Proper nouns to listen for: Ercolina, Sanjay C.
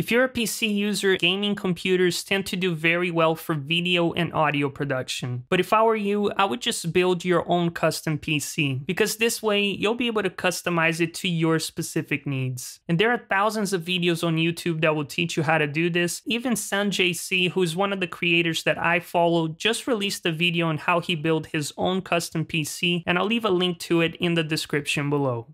If you're a PC user, gaming computers tend to do very well for video and audio production. But if I were you, I would just build your own custom PC, because this way you'll be able to customize it to your specific needs. And there are thousands of videos on YouTube that will teach you how to do this. Even Sanjay C, who's one of the creators that I follow, just released a video on how he built his own custom PC, and I'll leave a link to it in the description below.